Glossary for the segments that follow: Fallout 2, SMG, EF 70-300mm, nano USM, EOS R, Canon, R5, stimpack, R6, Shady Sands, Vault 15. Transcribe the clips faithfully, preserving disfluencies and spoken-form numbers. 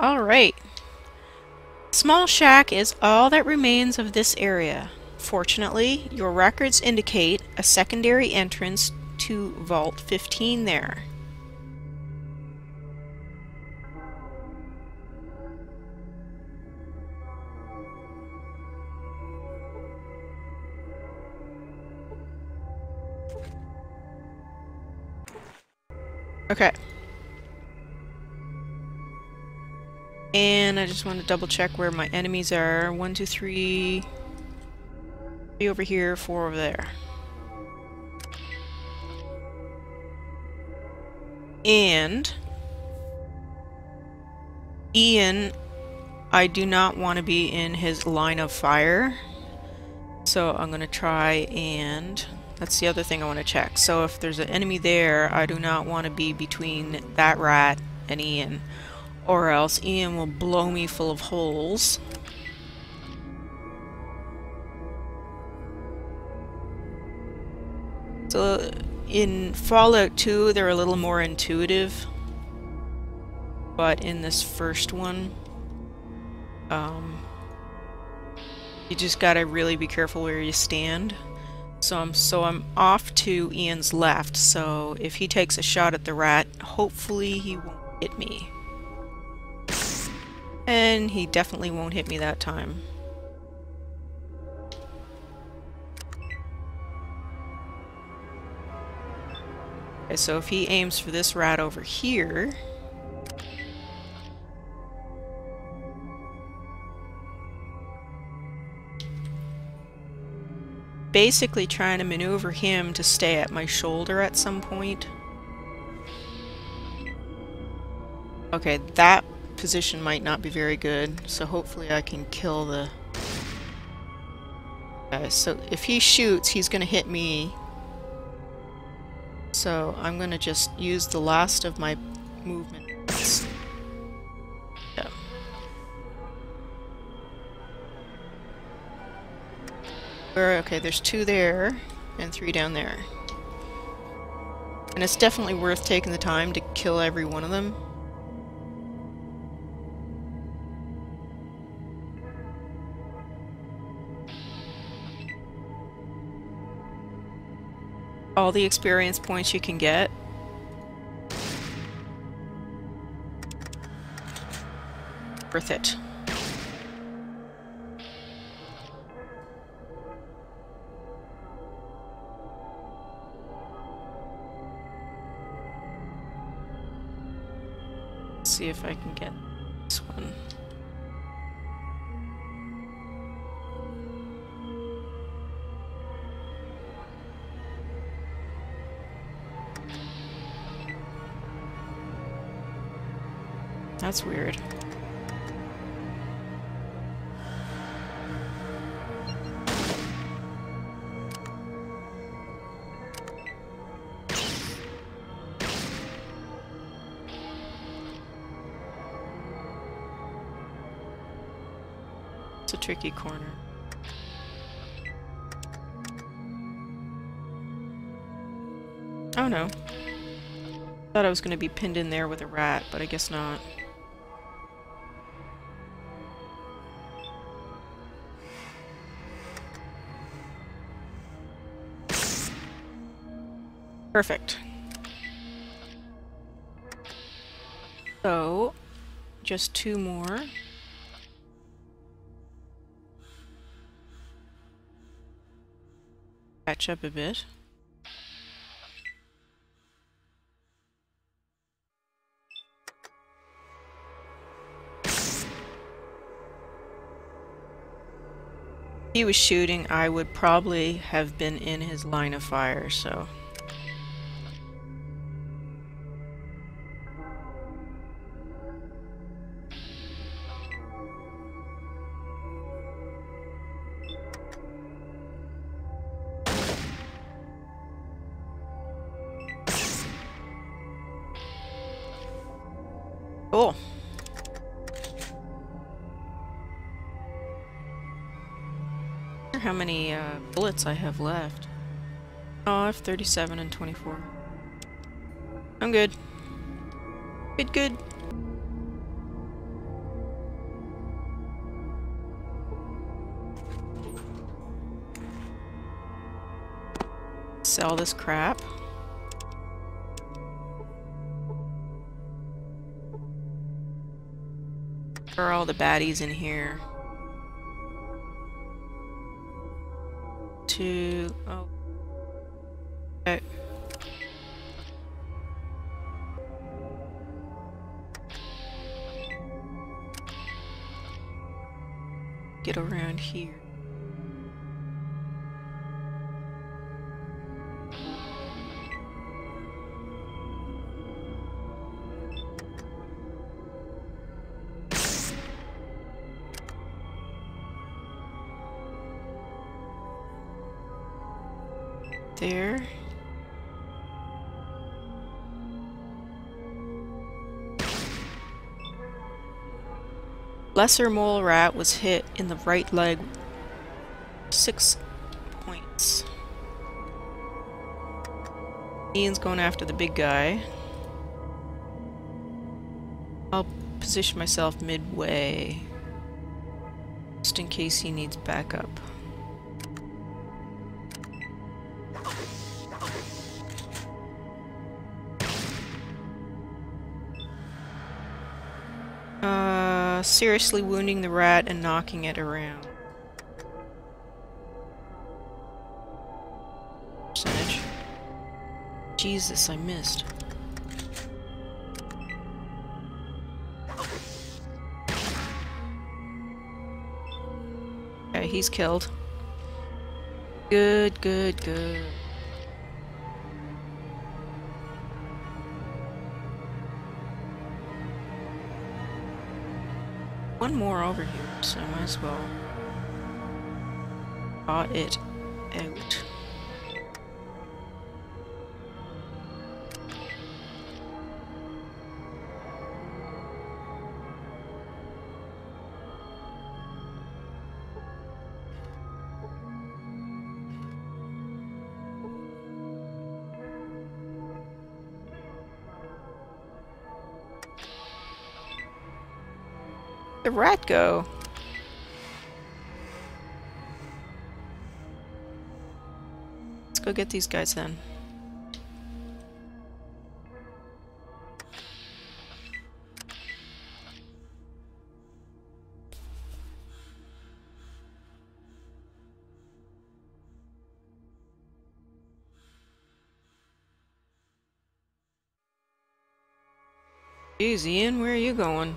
Alright. Small shack is all that remains of this area. Fortunately, your records indicate a secondary entrance to Vault fifteen there. Okay. And I just want to double check where my enemies are. One, two, three. Three over here, four over there. And Ian, I do not want to be in his line of fire. So I'm going to try and... That's the other thing I want to check. So if there's an enemy there, I do not want to be between that rat and Ian, or else Ian will blow me full of holes. So in Fallout two, they're a little more intuitive, but in this first one, um, you just gotta really be careful where you stand. So I'm, so I'm off to Ian's left, so if he takes a shot at the rat, hopefully he won't hit me. And he definitely won't hit me that time. Okay, so if he aims for this rat over here... Basically trying to maneuver him to stay at my shoulder at some point. Okay, that position might not be very good, so hopefully I can kill the... Okay, so if he shoots, he's gonna hit me. So I'm gonna just use the last of my movement. Yeah. Okay, there's two there and three down there, and it's definitely worth taking the time to kill every one of them. All the experience points you can get. Worth it. See if I can get this one. That's weird. It's a tricky corner. Oh no. Thought I was going to be pinned in there with a rat, but I guess not. Perfect. So, just two more. Catch up a bit. If he was shooting, I would probably have been in his line of fire, so... Cool. I wonder how many uh, bullets I have left. Oh, I have thirty-seven and twenty-four. I'm good. Good, good. sell this crap. Where are all the baddies in here? Two... oh... okay. Get around here. There. Lesser mole rat was hit in the right leg. Six points. Ian's going after the big guy. I'll position myself midway, just in case he needs backup. Seriously wounding the rat and knocking it around. Percentage. Jesus, I missed. Okay, he's killed. Good, good, good. One more over here, so I might as well draw it out. The rat go. Let's go get these guys then. Jeez, Ian, where are you going?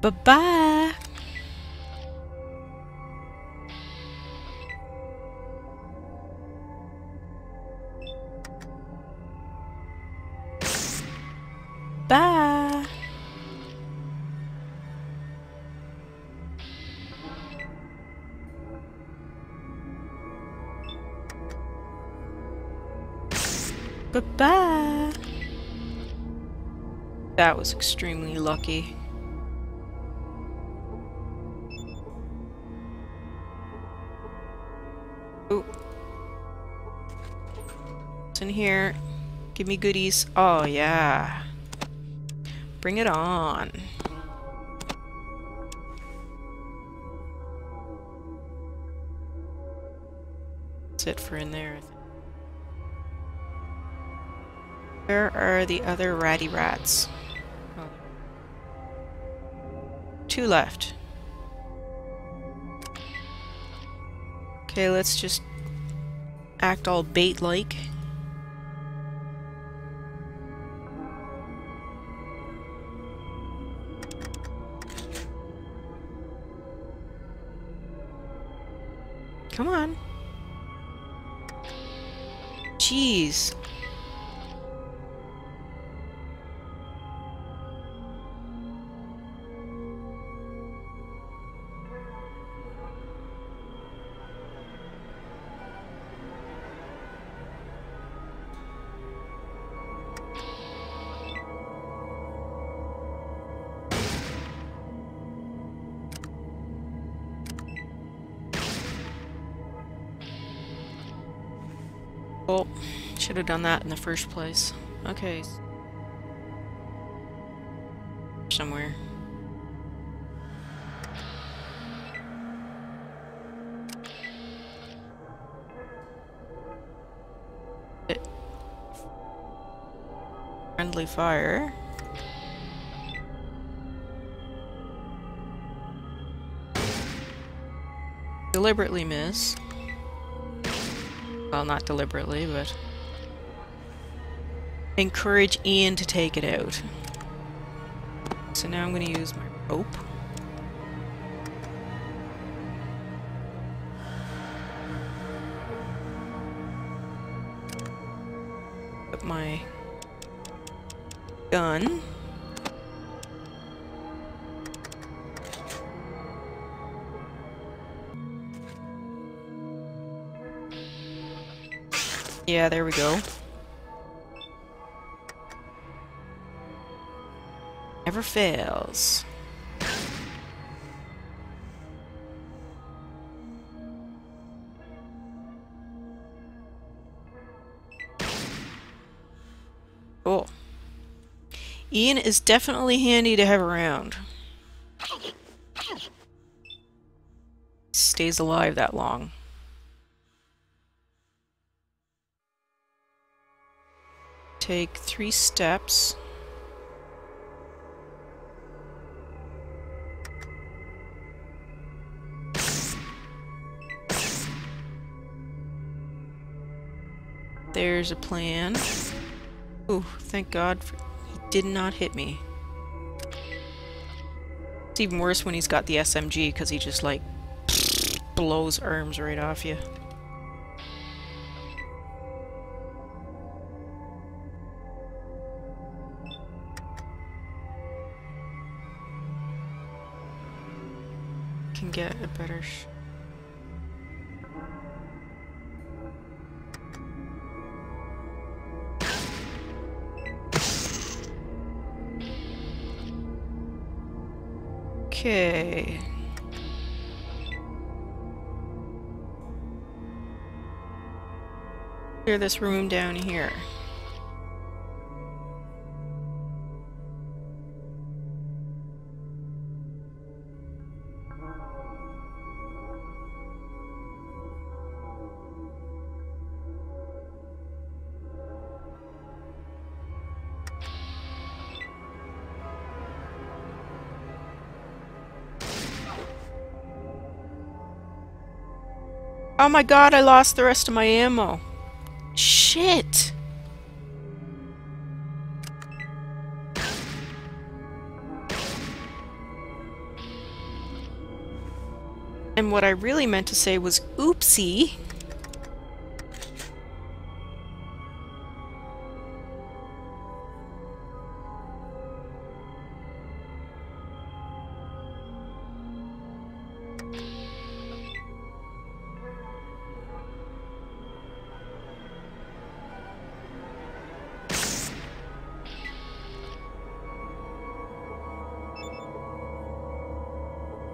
Bye-bye! Bye! Bye-bye! That was extremely lucky. In here, give me goodies. Oh yeah, bring it on. That's it for in there. Where are the other ratty rats? Oh. Two left. Okay, let's just act all bait-like. Come on. Jeez. Well, should have done that in the first place. Okay. Somewhere. It. Friendly fire. Deliberately miss. Well, not deliberately, but... encourage Ian to take it out. So now I'm going to use my rope. Put my gun. Yeah, there we go. Never fails. Cool. Ian is definitely handy to have around. Stays alive that long. Take three steps. There's a plan. Ooh, thank God for, he did not hit me. It's even worse when he's got the S M G because he just like blows arms right off you. Can get a better sh Okay. Clear this room down here. Oh my God, I lost the rest of my ammo. Shit! And what I really meant to say was oopsie.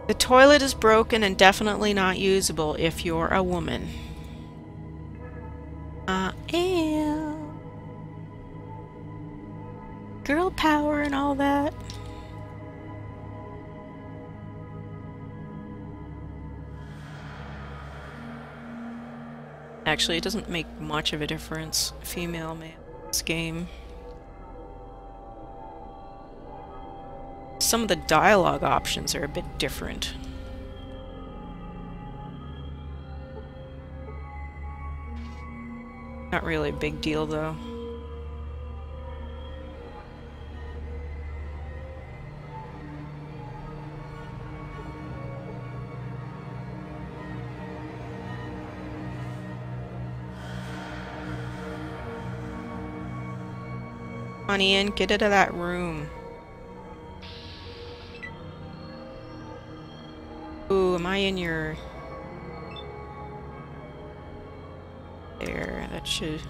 The toilet is broken and definitely not usable if you're a woman. I am. Girl power and all that. Actually, it doesn't make much of a difference, female, male, this game. Some of the dialogue options are a bit different. Not really a big deal, though. Come on, Ian, get out of that room. Ooh, am I in your... There, that should...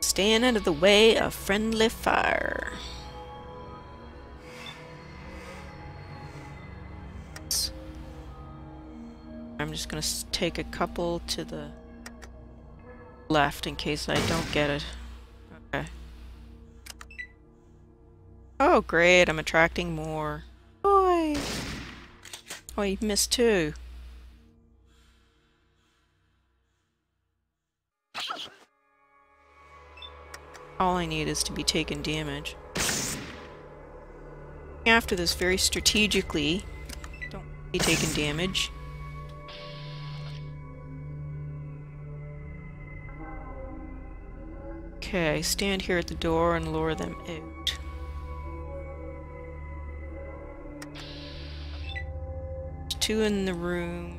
Stand out of the way of friendly fire. I'm just gonna take a couple to the left in case I don't get it. Okay. Oh great, I'm attracting more. Oi! Oh, you missed two. All I need is to be taking damage. After this very strategically, don't be taking damage. Okay, stand here at the door and lure them out. There's two in the room.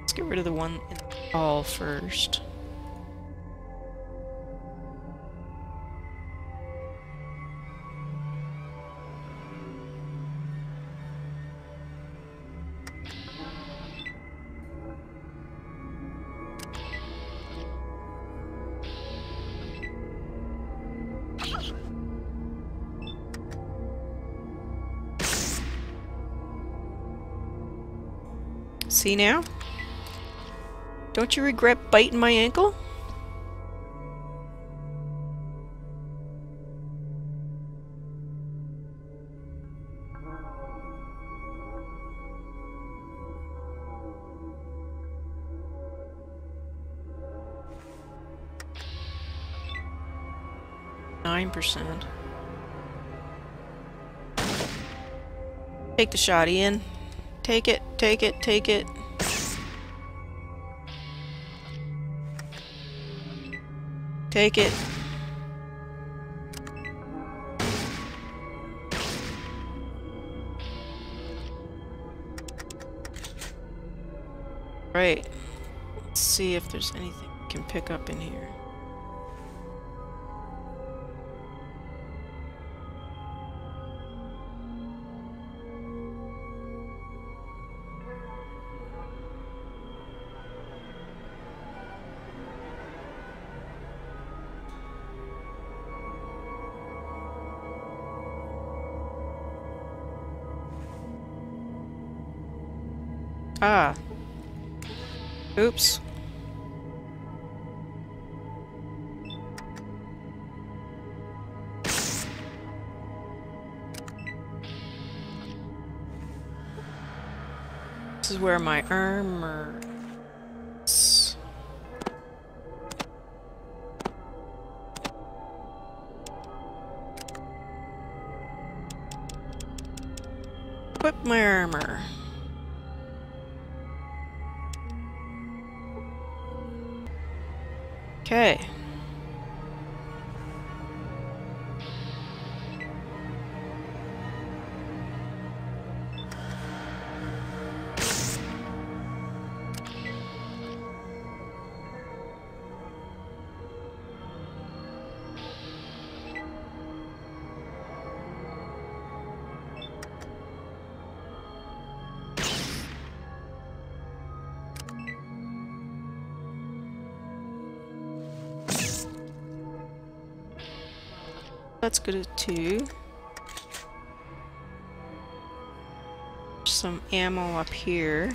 Let's get rid of the one in the hall first. See now? Don't you regret biting my ankle? Nine percent. Take the shoddy in. Take it, take it, take it. Take it. Right. Let's see if there's anything we can pick up in here. Ah. Oops. This is where my armor is. Equip my armor. Okay. That's good at two. Some ammo up here.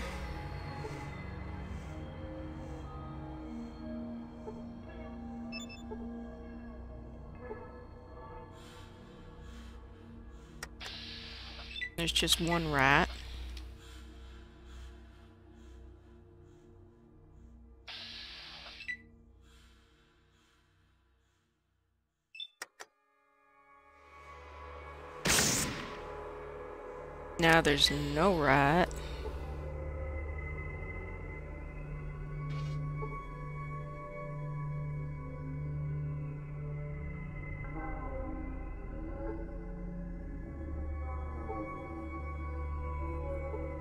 There's just one rat. Now there's no rat.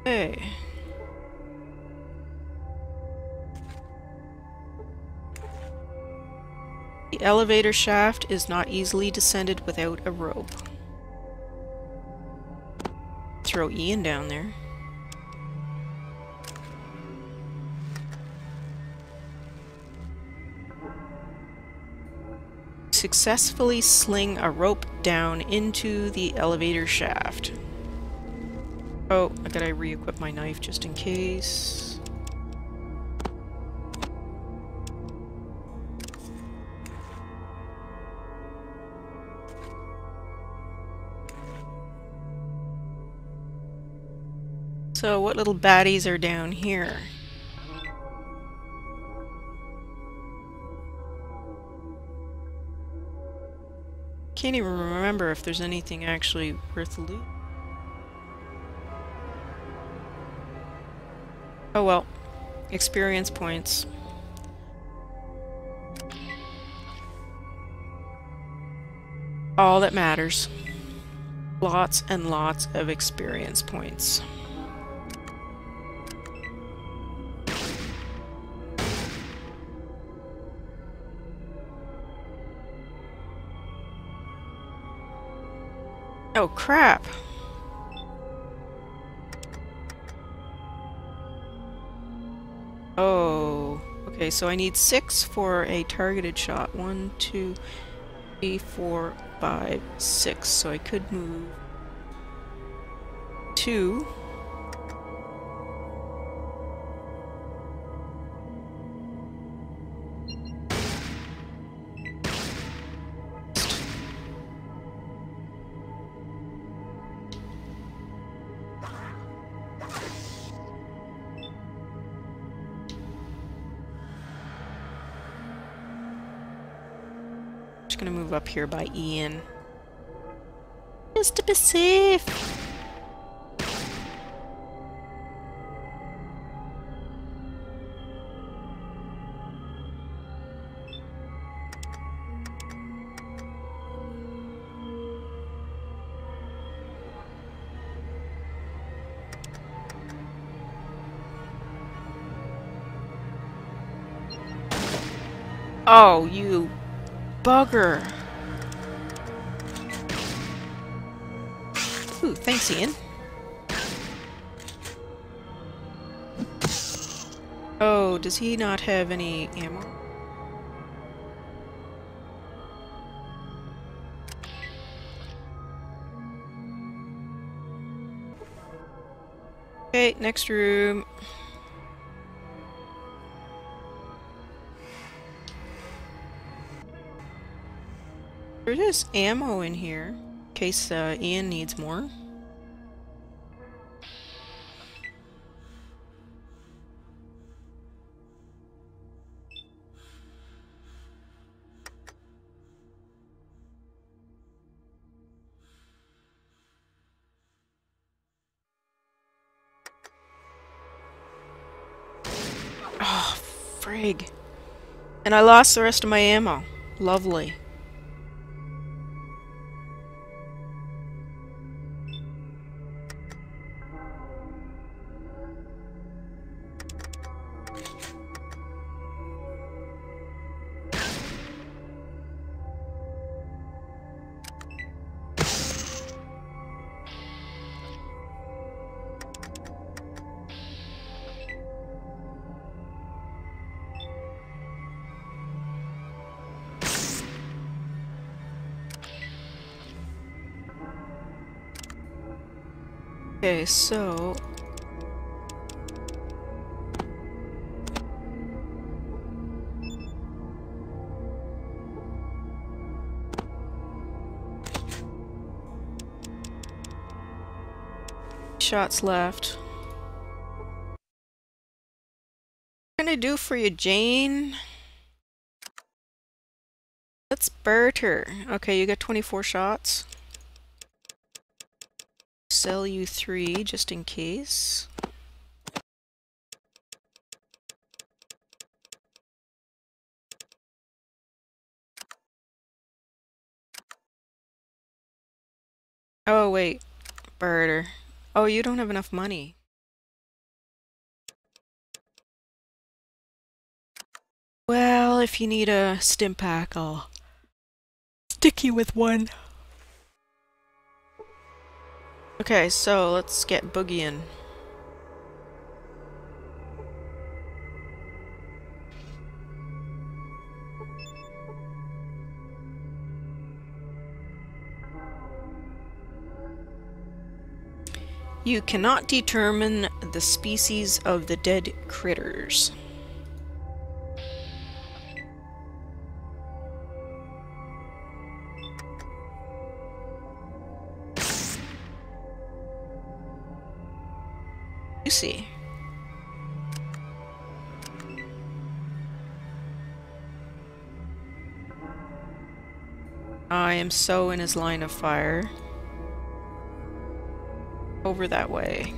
Hey. The elevator shaft is not easily descended without a rope. Throw Ian down there. Successfully sling a rope down into the elevator shaft. Oh, I gotta re-equip my knife just in case. So what little baddies are down here? Can't even remember if there's anything actually worth looting. Oh well, experience points. All that matters. Lots and lots of experience points. Oh crap! Oh, okay, so I need six for a targeted shot. One, two, three, four, five, six. So I could move two. Gonna move up here by Ian just to be safe. Oh, you bugger. Ooh, thanks, Ian. Oh, does he not have any ammo? Okay, next room. There's just ammo in here, in case uh, Ian needs more. Oh, frig. And I lost the rest of my ammo. Lovely. Okay, so shots left. What can I do for you, Jane? Let's bird her. Okay, you got twenty-four shots. Sell you three just in case. Oh wait, barter. Oh, you don't have enough money. Well, if you need a stimpack, I'll stick you with one. Okay, so let's get Boogie in. You cannot determine the species of the dead critters. You see. I am so in his line of fire. Over that way.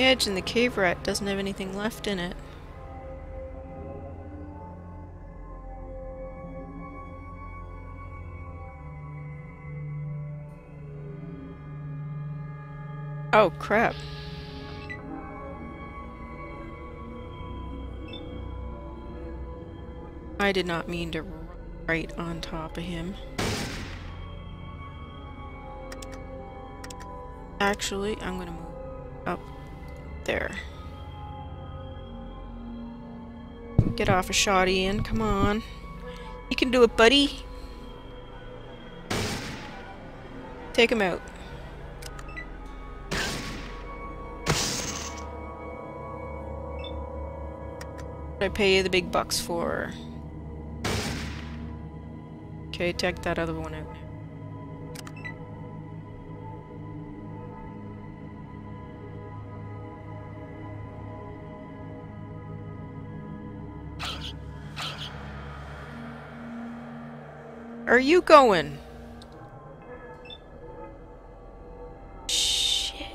Edge and the cave rat doesn't have anything left in it. Oh crap. I did not mean to run right on top of him. Actually, I'm gonna move up. There. Get off a shot, Ian. Come on. You can do it, buddy. Take him out. What I pay you the big bucks for. Okay, take that other one out. Are you going? Shit.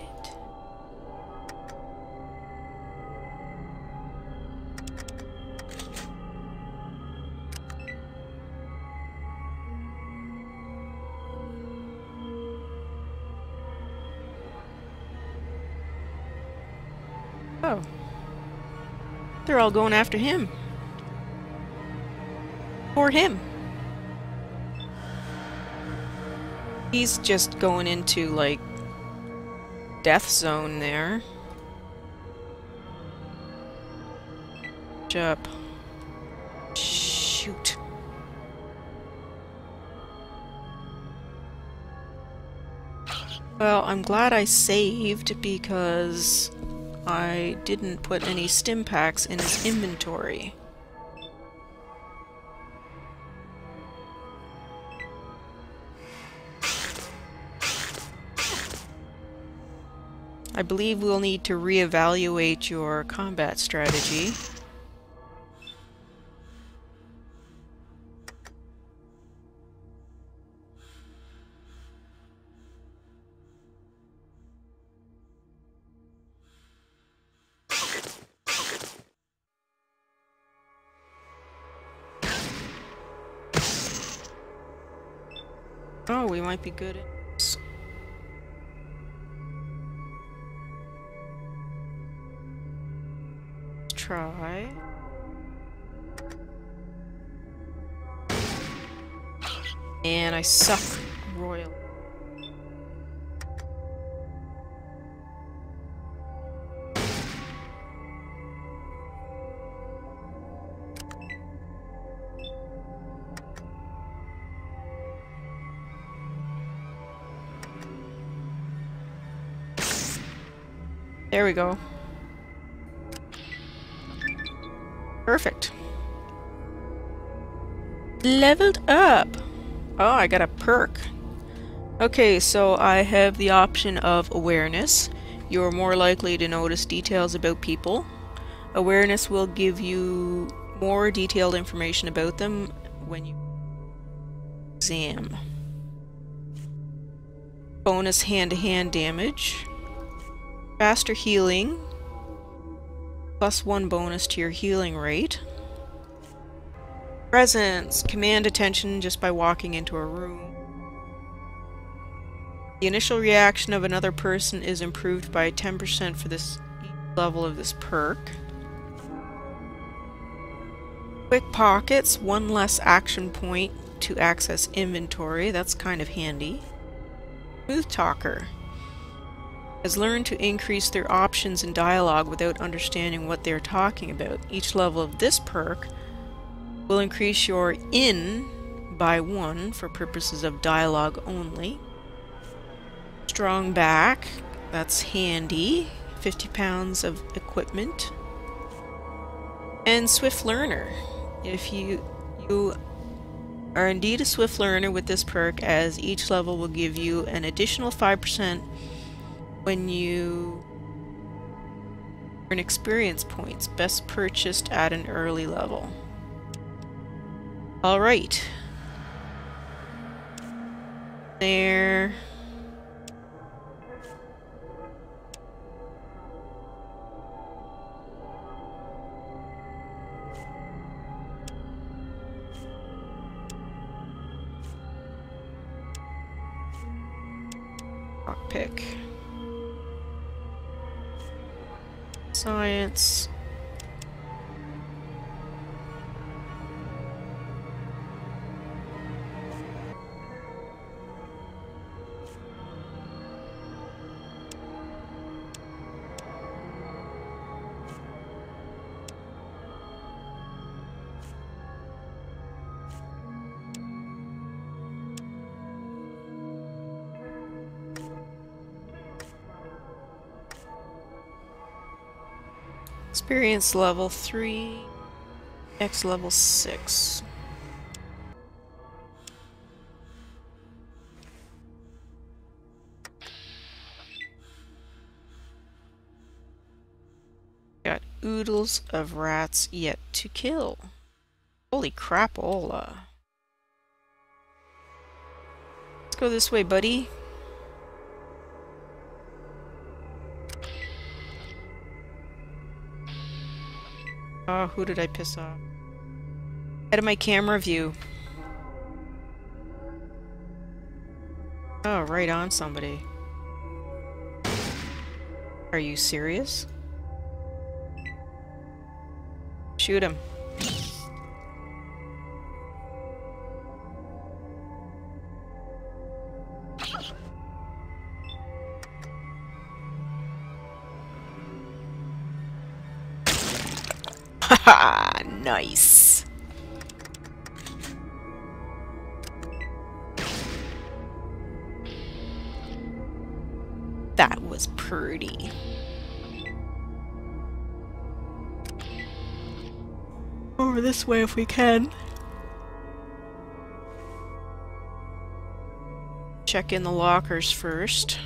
Oh. They're all going after him. Or him. He's just going into, like, death zone there. Jump. Shoot. Well, I'm glad I saved because I didn't put any stim packs in his inventory. I believe we'll need to reevaluate your combat strategy. Oh, we might be good at this. Try. And I suck royal. There we go. Perfect. Leveled up! Oh, I got a perk. Okay, so I have the option of awareness. You're more likely to notice details about people. Awareness will give you more detailed information about them when you exam. Bonus hand-to-hand damage. Faster healing. Plus one bonus to your healing rate. Presence. Command attention just by walking into a room. The initial reaction of another person is improved by ten percent for this level of this perk. Quick pockets, one less action point to access inventory. That's kind of handy. Smooth talker has learned to increase their options in dialogue without understanding what they're talking about. Each level of this perk will increase your in by one for purposes of dialogue only. Strong back, that's handy. fifty pounds of equipment. And swift learner. If you you are indeed a swift learner with this perk, as each level will give you an additional five percent when you earn experience points, best purchased at an early level. Alright. There. Pick science. Experience level three, X level six. Got oodles of rats yet to kill. Holy crapola. Let's go this way, buddy. Oh, who did I piss off? Out of my camera view. Oh, right on somebody. Are you serious? Shoot him. Ha! Nice! That was pretty. Over this way if we can. Check in the lockers first.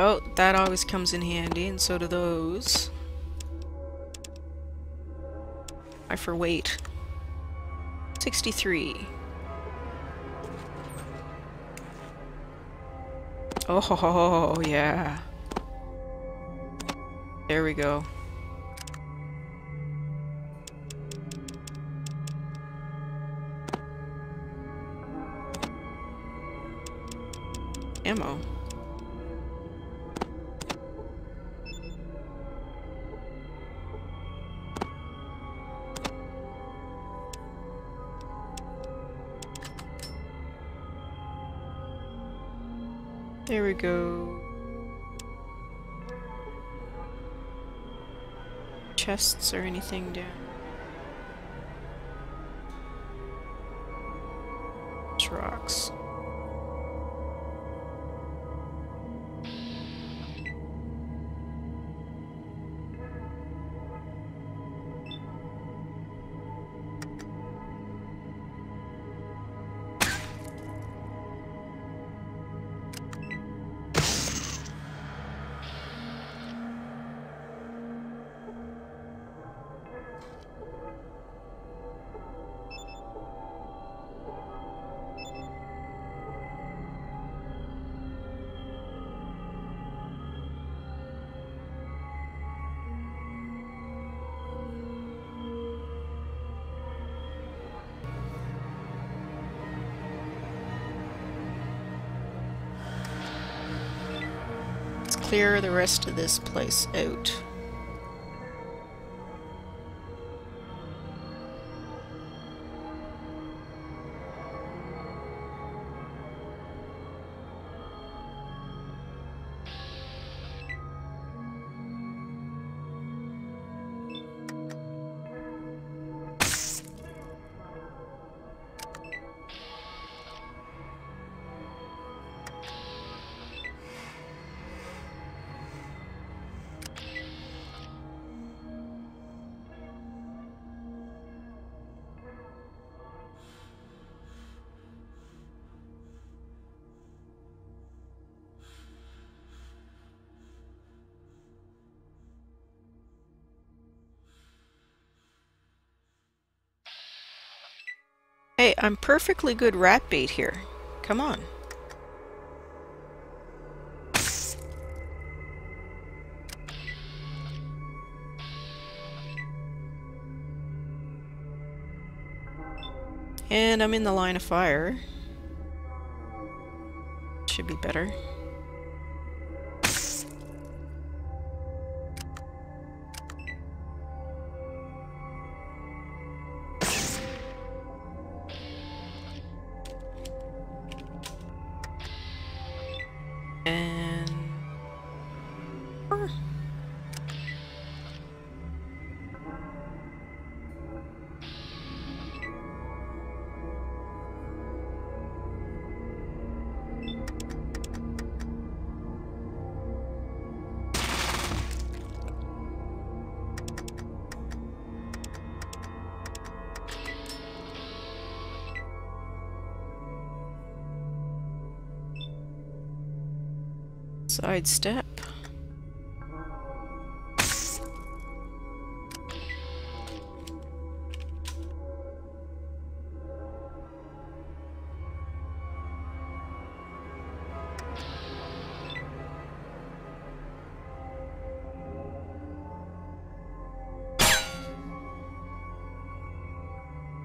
Oh, that always comes in handy, and so do those. I for weight. sixty-three. Oh, ho, ho, ho, yeah. There we go. Ammo. There we go. Chests or anything down. It's rocks. clear the rest of this place out. Hey, I'm perfectly good rat bait here. Come on. And I'm in the line of fire. Should be better. Sidestep. At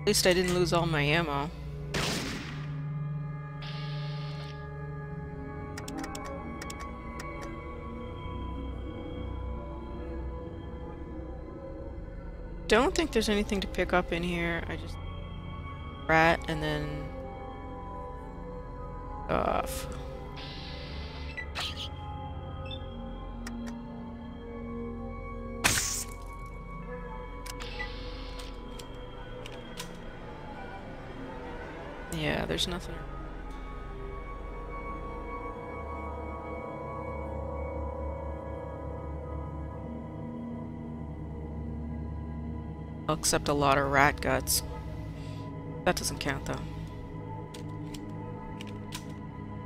least I didn't lose all my ammo. I don't think there's anything to pick up in here. I just rat and then off. Yeah, there's nothing. Except a lot of rat guts. That doesn't count though.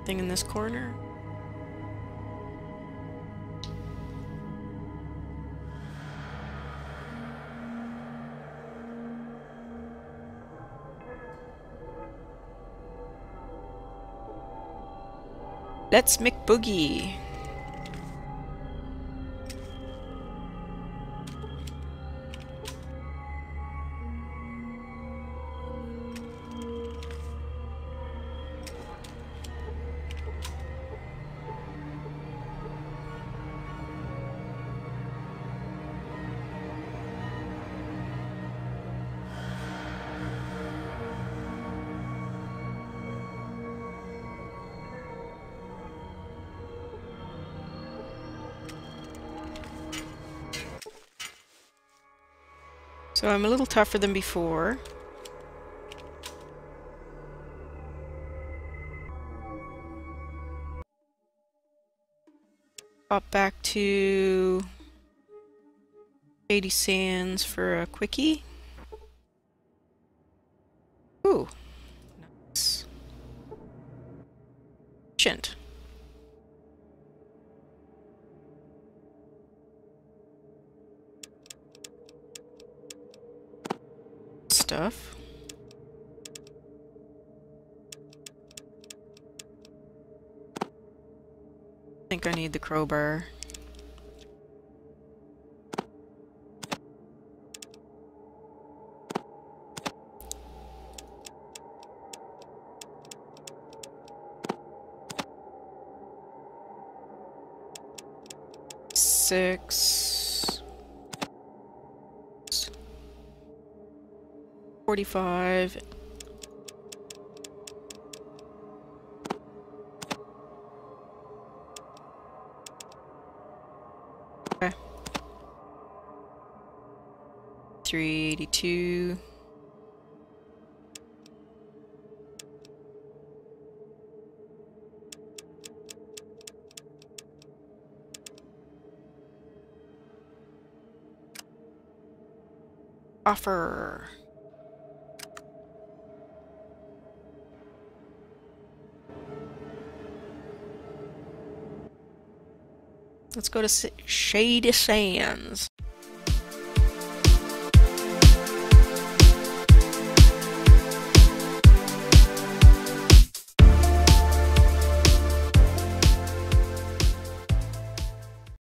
Thing in this corner? Let's make boogie. So I'm a little tougher than before. Pop back to Shady Sands for a quickie. Ooh, nice. Shint. Stuff. I think I need the crowbar. six, forty-five. Okay. Three eighty-two. Offer. Let's go to Shady Sands.